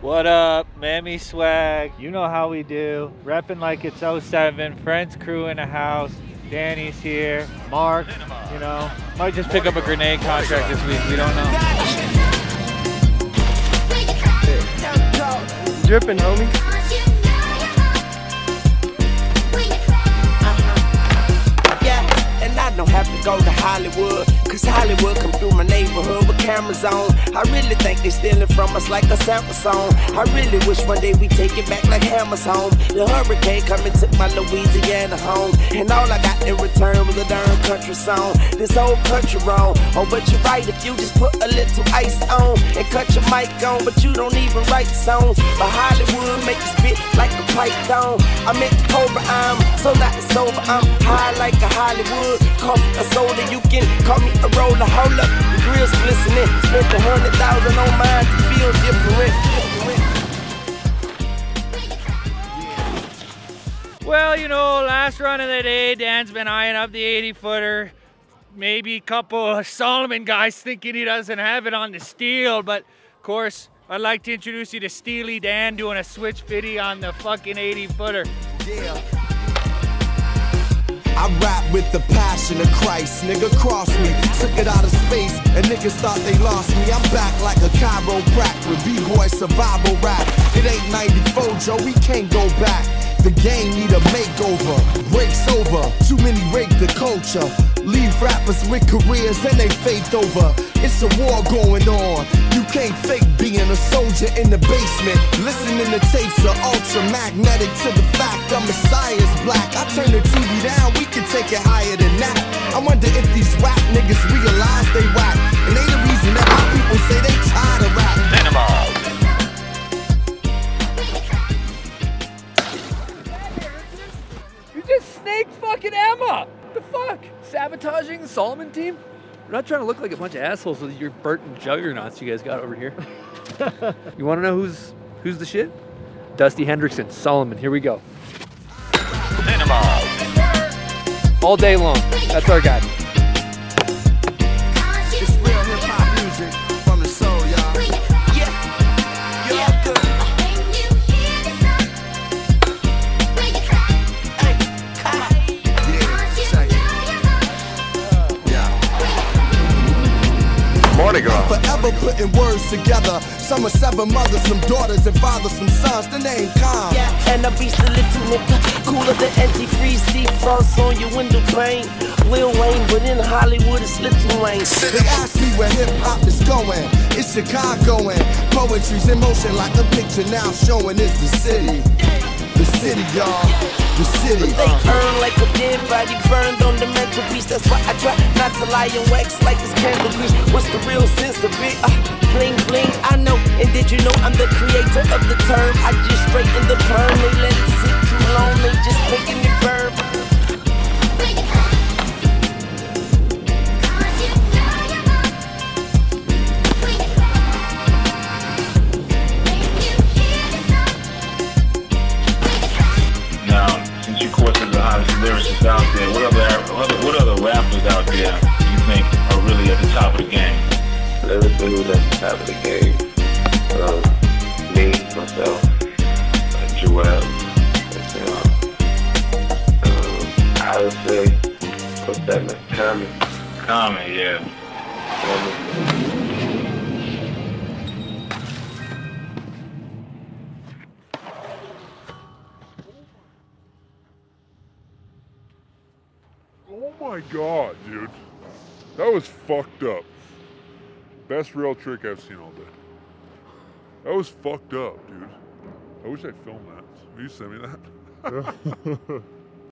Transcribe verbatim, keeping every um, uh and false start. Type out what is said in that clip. What up, Mammy Swag? You know how we do. Repping like it's oh seven. Friends, crew in the house. Danny's here. Mark, you know. Might just pick up a grenade contract this week. We don't know. Dripping, homie. Have to go to Hollywood, cause Hollywood come through my neighborhood with cameras on. I really think they stealing from us like a sample song. I really wish one day we take it back like Hammer's home. The hurricane come and took my Louisiana home, and all I got in return was a darn country song. This whole country wrong. Oh, but you're right, if you just put a little ice on and cut your mic on, but you don't even write songs. But Hollywood make you spit like a python. I make a cobra, I'm so not sober, I'm high like a Hollywood. Call me a soda, you can call me a roller. Hold up, the grill's glistening. Spent a hundred thousand on mine to feel different. Well, you know, last run of the day, Dan's been eyeing up the eighty footer. Maybe a couple of Salomon guys thinking he doesn't have it on the steel, but of course, I'd like to introduce you to Steely Dan doing a switch fitty on the fucking eighty footer. Yeah. I rap with the passion of Christ, nigga cross me. Took it out of space and niggas thought they lost me. I'm back like a chiropractor with B-boy survival rap. It ain't ninety-four, Joe, we can't go back. The game need a makeover, breaks over. Too many rape the culture. Leave rappers with careers and they faked over. It's a war going on. You can't fake being a soldier in the basement. Listening to tapes are ultra-magnetic to the fact I'm Messiah's black. I turn the T V down, we can take it higher than that. I wonder if these rap niggas realize they whack, and they the reason that my people say they tired of rap. Dynamo. Fucking Emma! What the fuck? Sabotaging the Salomon team? We're not trying to look like a bunch of assholes with your Burton juggernauts you guys got over here. You wanna know who's who's the shit? Dusty Henricksen, Salomon, here we go. Dynamo. All day long. That's our guy. It's real hip hop music from the soul, y'all. Yeah. Yeah. Good. Forever putting words together. Some are seven mothers, some daughters, and fathers, some sons. The name Kyle. Yeah, and I beast the little nigga, cooler than antifreeze, deep frost on your window pane. Will Wayne, but in Hollywood it's little Wayne. They ask me where hip hop is going. It's Chicagoing. Poetry's in motion like the picture now showing. It's the city, the city, y'all. The city. But they burn like a dead body burned on the mantelpiece. That's why I try not to lie and wax like it's candle grease. What's the real sense of it? Uh, bling bling, I know. And did you know I'm the creator of the term? I just straighten the perm. They let it sit too long. They just making it burn. Lyricists out there, what other, what other, what other rappers out there do you think are really at the top of the game? Lyrically, who's at the top of the game? Uh, me, myself, uh, Joel, uh, um, I would say, what's that man? Common. Common, yeah. Common. Oh my God, dude. That was fucked up. Best rail trick I've seen all day. That was fucked up, dude. I wish I filmed that. Will you send me that?